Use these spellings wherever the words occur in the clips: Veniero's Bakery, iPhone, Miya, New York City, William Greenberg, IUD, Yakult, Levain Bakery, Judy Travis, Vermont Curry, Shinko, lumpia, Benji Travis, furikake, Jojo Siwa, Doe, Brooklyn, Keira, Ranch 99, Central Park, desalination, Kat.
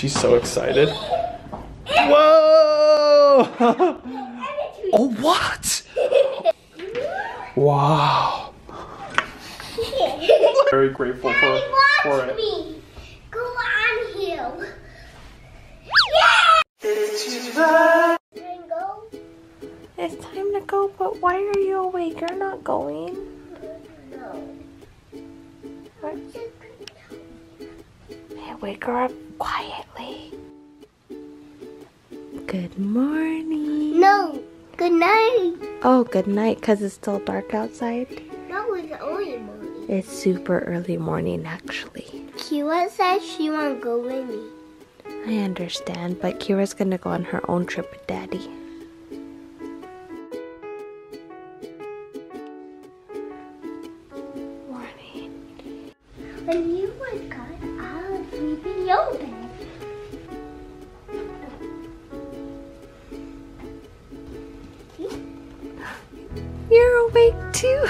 She's so excited. Whoa! Oh, what? Wow. Very grateful for it. Me. Go on hill. Yeah! Can I go? It's time to go, but why are you awake? You're not going. No. What? Hey, wake her up quietly. Good morning. No, good night. Oh, good night, because it's still dark outside? No, it's early morning. It's super early morning, actually. Keira said she won't go with me. I understand, but Keira's going to go on her own trip with Daddy. When you wake up, I'll sleep in your bed. See? You're awake too.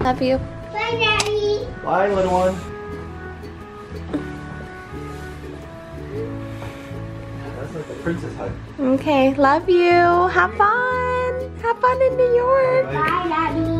Love you. Bye, Daddy. Bye, little one. Princess hug. Okay, love you. Have fun. Have fun in New York. Bye, bye Daddy.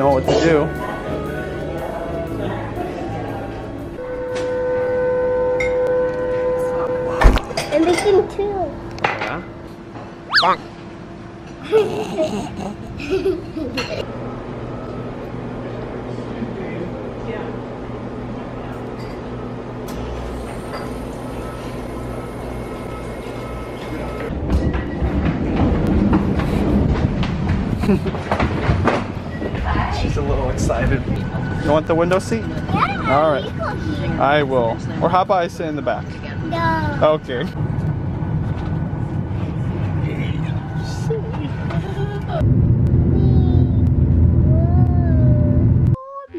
Know what to do. I'm making two. Yeah. Bonk. She's a little excited. You want the window seat? Yeah. All right. I will. Or how about I sit in the back? No. Okay. Oh,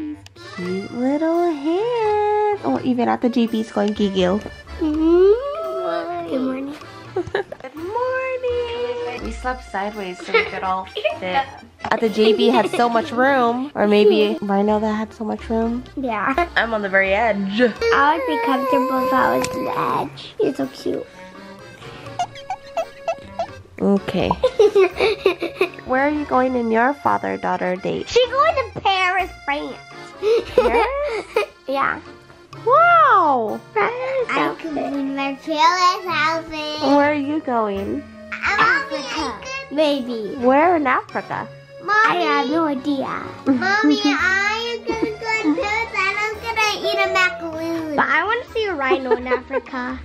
these cute little hands. Oh, even at the JP's going giggle. Mm-hmm. Good morning. Good morning. We slept sideways so we could all fit. At the JB had so much room, or maybe Rhino that had so much room. Yeah. I'm on the very edge. I would be comfortable if I was on the edge. You're so cute. Okay. Where are you going in your father-daughter date? She's going to Paris, France. Paris? Yeah. Wow. I'm going to Paris outfit. Where are you going? Africa. Baby. Where in Africa? Mommy, I have no idea. Mommy, I'm gonna go to Paris and I'm gonna eat a macaroon. But I want to see a rhino in Africa.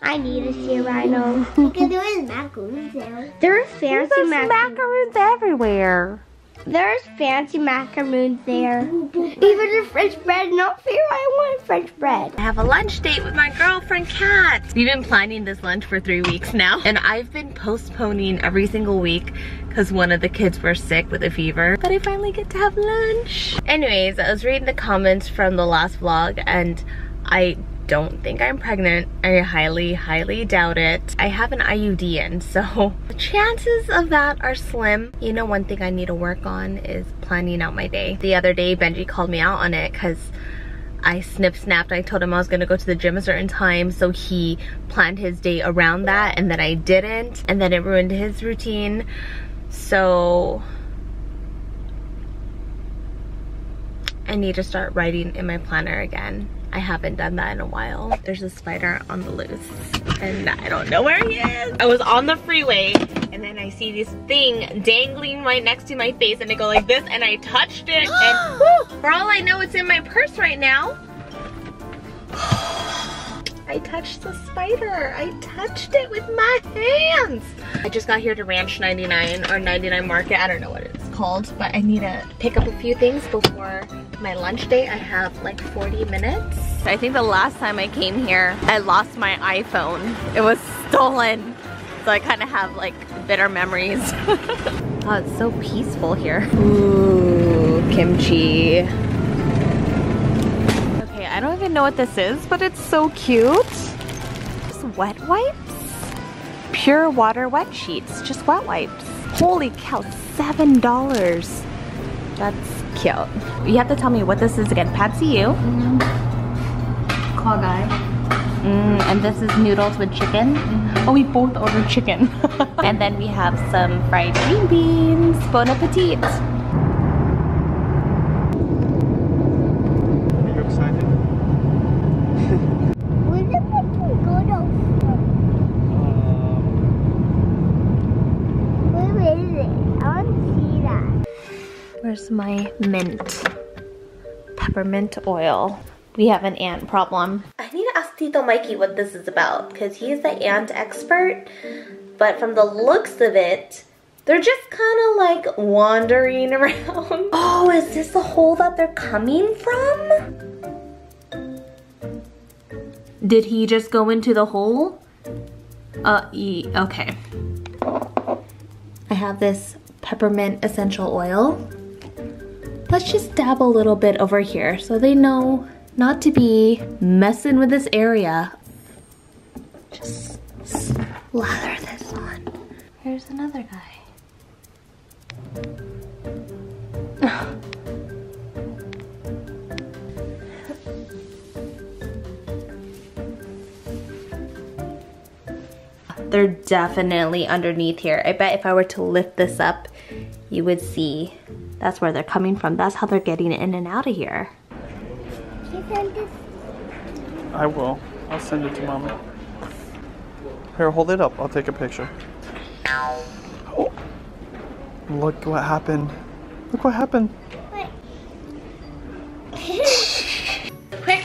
I need to see a rhino. Because there is macaroons there. There are fancy macaroons everywhere. There's fancy macaroons there. Even the French bread, not fair, I want French bread. I have a lunch date with my girlfriend, Kat. We've been planning this lunch for 3 weeks now, and I've been postponing every single week because one of the kids were sick with a fever, but I finally get to have lunch. Anyways, I was reading the comments from the last vlog, and I don't think I'm pregnant. I highly, highly doubt it. I have an IUD in, so the chances of that are slim. You know, one thing I need to work on is planning out my day. The other day, Benji called me out on it because I snip-snapped. I told him I was gonna go to the gym a certain time, so he planned his day around that, and then I didn't, and then it ruined his routine. So I need to start writing in my planner again. I haven't done that in a while. There's a spider on the loose and I don't know where he is. I was on the freeway and then I see this thing dangling right next to my face and I go like this and I touched it and whew, for all I know it's in my purse right now. I I touched the spider. I touched it with my hands. I just got here to Ranch 99 or 99 Market. I don't know what it's called, but I need to pick up a few things before my lunch date. I have like 40 minutes. I think the last time I came here, I lost my iPhone. It was stolen. So I kind of have like bitter memories. Oh, it's so peaceful here. Ooh, kimchi. Okay, I don't even know what this is, but it's so cute. Just wet wipes? Pure water wet sheets, just wet wipes. Holy cow, $7. That's cute. You have to tell me what this is again. Patsy, you? Mm-hmm. Call guy. And this is noodles with chicken. Mm-hmm. Oh, we both ordered chicken. And then we have some fried green beans. Bon appetit. Are you excited? Where did we go to? Where is it? I want to see that. Where's my mint? Peppermint oil. We have an ant problem. Tito Mikey what this is about, because he's the ant expert, but from the looks of it, they're just kind of like wandering around. Oh, is this the hole that they're coming from? Did he just go into the hole? Okay. I have this peppermint essential oil. Let's just dab a little bit over here so they know not to be messing with this area. Just slather this on. Here's another guy. They're definitely underneath here. I bet if I were to lift this up, you would see that's where they're coming from. That's how they're getting in and out of here. I will. I'll send it to Mama. Here, hold it up. I'll take a picture. Oh. Look what happened. Look what happened. Quick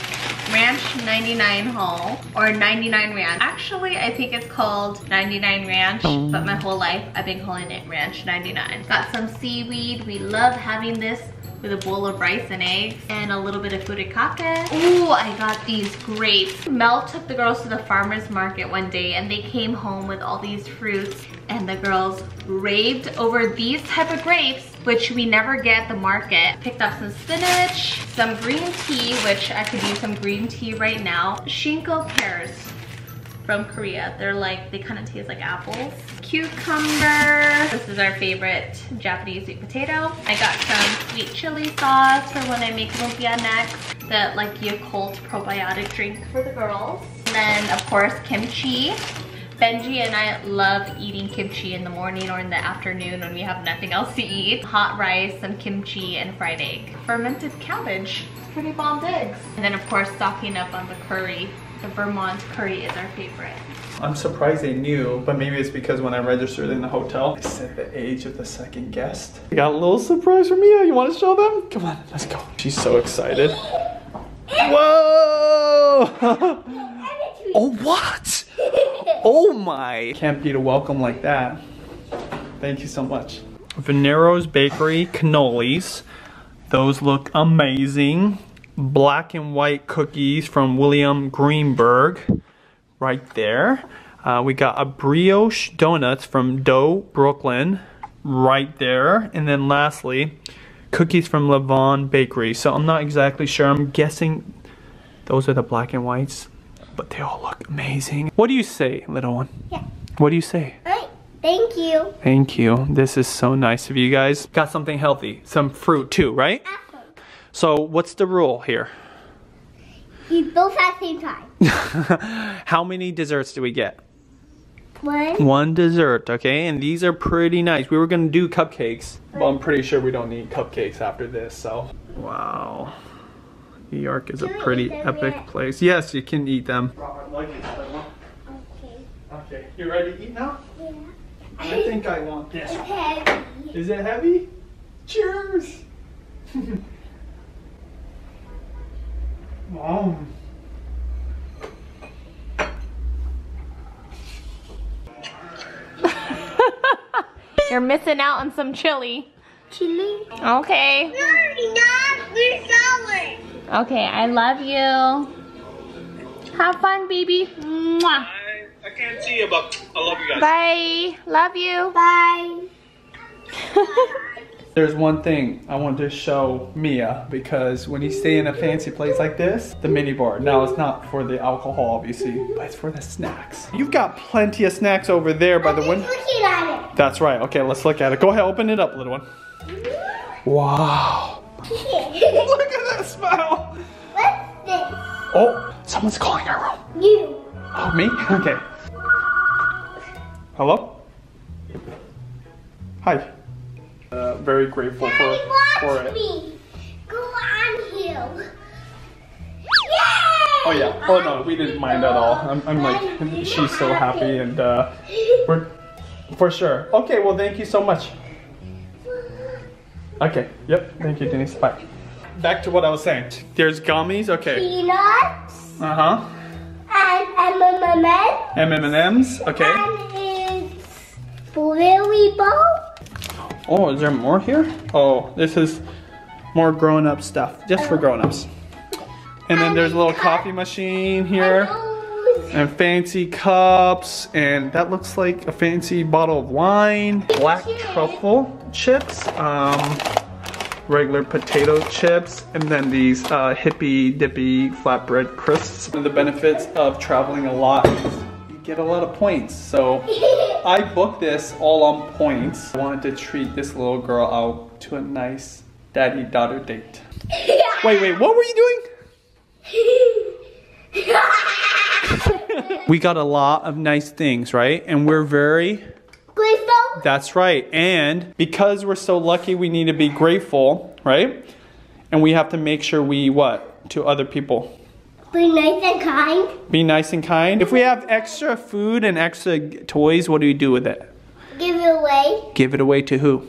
Ranch 99 haul, or 99 Ranch. Actually, I think it's called 99 Ranch, but my whole life I've been calling it Ranch 99. Got some seaweed. We love having this with a bowl of rice and eggs and a little bit of furikake. Ooh, I got these grapes. Mel took the girls to the farmer's market one day and they came home with all these fruits and the girls raved over these type of grapes, which we never get at the market. Picked up some spinach, some green tea, which I could use some green tea right now. Shinko pears from Korea. They're like, they kind of taste like apples. Cucumber. This is our favorite Japanese sweet potato. I got some sweet chili sauce for when I make lumpia next. The like Yakult probiotic drink for the girls. And then of course kimchi. Benji and I love eating kimchi in the morning or in the afternoon when we have nothing else to eat. Hot rice, some kimchi, and fried egg. Fermented cabbage. Pretty bomb eggs. And then of course stocking up on the curry. The Vermont Curry is our favorite. I'm surprised they knew, but maybe it's because when I registered in the hotel, I said the age of the second guest. You got a little surprise for Mia. You want to show them? Come on, let's go. She's so excited. Whoa! Oh, what? Oh my. Can't beat a welcome like that. Thank you so much. Veniero's Bakery cannolis. Those look amazing. Black and white cookies from William Greenberg, right there. We got a brioche donuts from Doe, Brooklyn, right there. And then lastly, cookies from Levain Bakery. So I'm not exactly sure, I'm guessing those are the black and whites, but they all look amazing. What do you say, little one? Yeah. What do you say? All right, thank you. Thank you, this is so nice of you guys. Got something healthy, some fruit too, right? So what's the rule here? Eat both at the same time. How many desserts do we get? One. One dessert, okay? And these are pretty nice. We were gonna do cupcakes, but I'm pretty sure we don't need cupcakes after this, so. Wow. New York is a pretty epic place. Yes, you can eat them. Okay. Okay, you ready to eat now? Yeah. I think I want this. It's heavy. Is it heavy? Cheers! Wow. You're missing out on some chili. Chili? Okay. Okay, I love you. Have fun, baby. Mwah. I can't see you, but I love you guys. Bye. Love you. Bye. There's one thing I wanted to show Mia, because when you stay in a fancy place like this, the mini bar. Now it's not for the alcohol, obviously, but it's for the snacks. You've got plenty of snacks over there by the window. Looking at it. That's right. Okay, let's look at it. Go ahead, open it up, little one. Wow. Look at that smell. What's this? Oh, someone's calling our room. You. Oh, me? Okay. Hello? Hi. Very grateful for it. Me. Go on hill. Yay! Oh yeah. Oh no, we didn't mind at all. I'm like, she's so happy, and we're for sure. Okay, well, thank you so much. Okay. Yep. Thank you, Denise. Bye. Back to what I was saying. There's gummies. Okay. Peanuts. Uh huh. And M&Ms. Okay. And it's blueberry bowl. Oh, is there more here? Oh, this is more grown-up stuff, just for grown-ups. And then there's a little coffee machine here, and fancy cups, and that looks like a fancy bottle of wine, black truffle chips, regular potato chips, and then these hippy dippy flatbread crisps. One of the benefits of traveling a lot is you get a lot of points, so. I booked this all on points. I wanted to treat this little girl out to a nice daddy-daughter date. Wait, what were you doing? We got a lot of nice things, right? And we're very... grateful? That's right. And because we're so lucky, we need to be grateful, right? And we have to make sure we what? To other people. Be nice and kind. Be nice and kind. If we have extra food and extra toys, what do you do with it? Give it away. Give it away to who?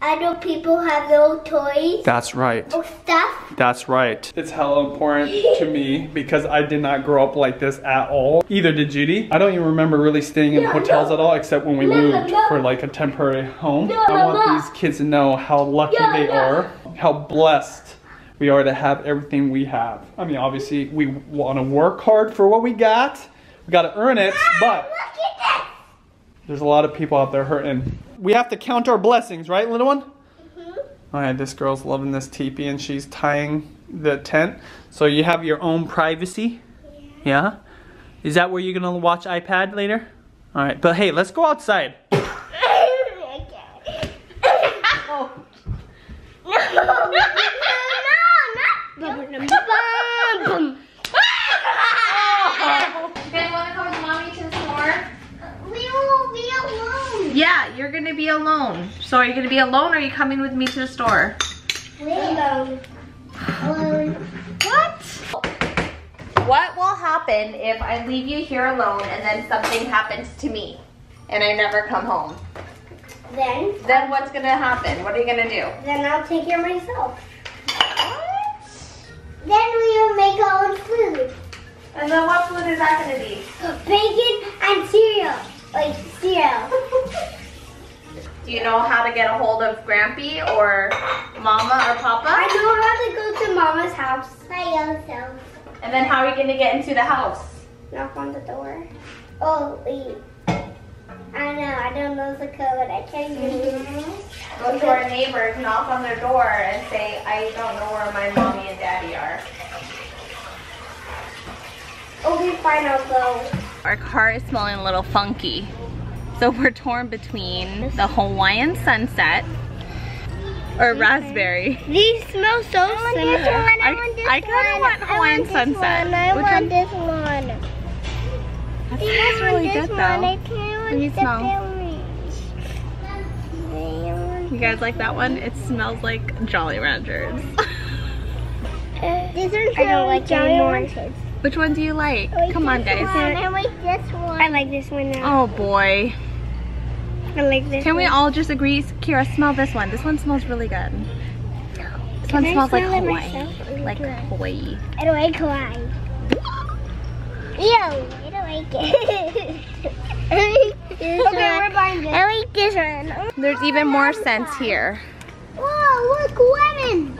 Other people have their own toys. That's right. Or stuff. That's right. It's hella important to me, because I did not grow up like this at all. Either did Judy. I don't even remember really staying in hotels at all, except when we moved for like a temporary home. I want these kids to know how lucky they are, how blessed we are to have everything we have. I mean, obviously, we want to work hard for what we got. We got to earn it, but there's a lot of people out there hurting. We have to count our blessings, right, little one? Mm-hmm. All right, this girl's loving this teepee, and she's tying the tent. So you have your own privacy? Yeah? Is that where you're going to watch iPad later? All right, but hey, let's go outside. You're gonna be alone. So are you gonna be alone, or are you coming with me to the store? Alone. What? What will happen if I leave you here alone and then something happens to me and I never come home? Then what's gonna happen? What are you gonna do? Then I'll take care of myself. What? Then we'll make our own food. And then what food is that gonna be? Bacon and cereal. Like cereal. Do you know how to get a hold of Grampy or Mama or Papa? I know how to go to Mama's house by yourself. And then how are you going to get into the house? Knock on the door. Oh, wait. I don't know the code. I can't use it. Go to our neighbors, knock on their door, and say, I don't know where my mommy and daddy are. Okay, fine, I'll go. Our car is smelling a little funky. So we're torn between the Hawaiian sunset or raspberry. These smell so similar. I kind of want Hawaiian sunset. I want this one. That smells really good though. What do you smell? You guys like that one? It smells like Jolly Ranchers. These are I don't like Jolly Ranchers. Which one do you like? I like Come on, guys. I like this one. I like this one now. Oh boy. I like this one. Can we all just agree? Keira, smell this one. This one smells really good. This one smells like Hawaii. Like Hawaii. I don't like Hawaii. Ew. I don't like it. Okay, we're buying this. I like Gizzard. There's even more scents here. Whoa, look, lemon.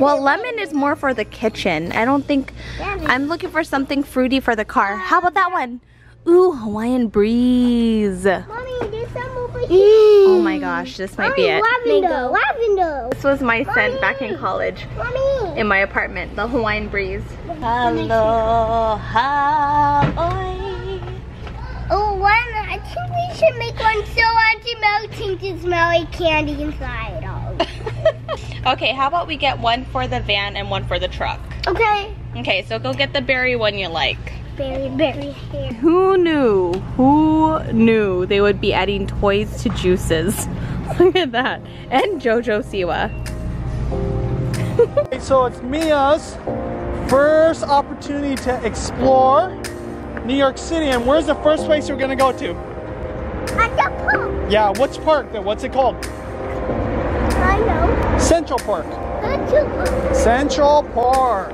Well, lemon is more for the kitchen. I don't think, I'm looking for something fruity for the car. How about that one? Ooh, Hawaiian breeze. Mommy, there's some over here. Oh my gosh, this might be it. Lavender, lavender. This was my scent back in college. Mommy. In my apartment, the Hawaiian breeze. Aloha, oi. Oh, one, I think we should make one so hot it melts and just smell like candy inside. Okay, how about we get one for the van and one for the truck? Okay. Okay, so go get the berry one you like. Berry. Who knew? Who knew they would be adding toys to juices? Look at that. And Jojo Siwa. So it's Mia's first opportunity to explore New York City. And where's the first place we're gonna go to? At the park. Yeah, which park though? What's it called? I know. Central Park. Central Park. Central Park.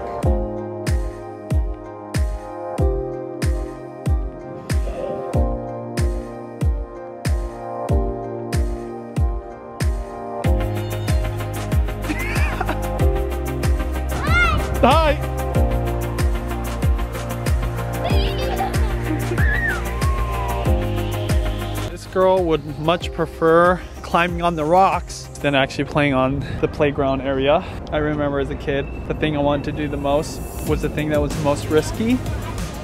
Hi! This girl would much prefer climbing on the rocks than actually playing on the playground area. I remember as a kid, the thing I wanted to do the most was the thing that was most risky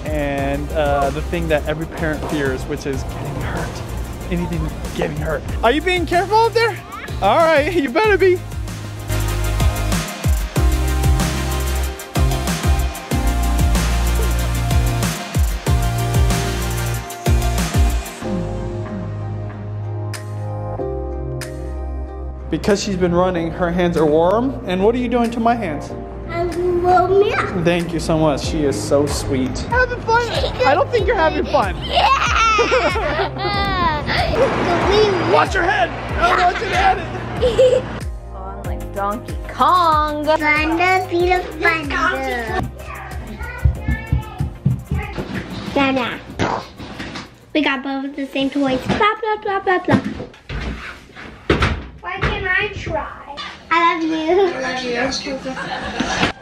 and the thing that every parent fears, which is getting hurt. Anything getting hurt. Are you being careful out there? All right, you better be. Because she's been running, her hands are warm. And what are you doing to my hands? I'm warming up. Thank you so much. She is so sweet. Having fun? I don't think you're having fun. Yeah. Watch your head. I'm watching it. On like Donkey Kong. Thunder, beat of thunder. Dada. We got both of the same toys. Blah, blah, blah, blah, blah. Why can't I try? I love you. I love you.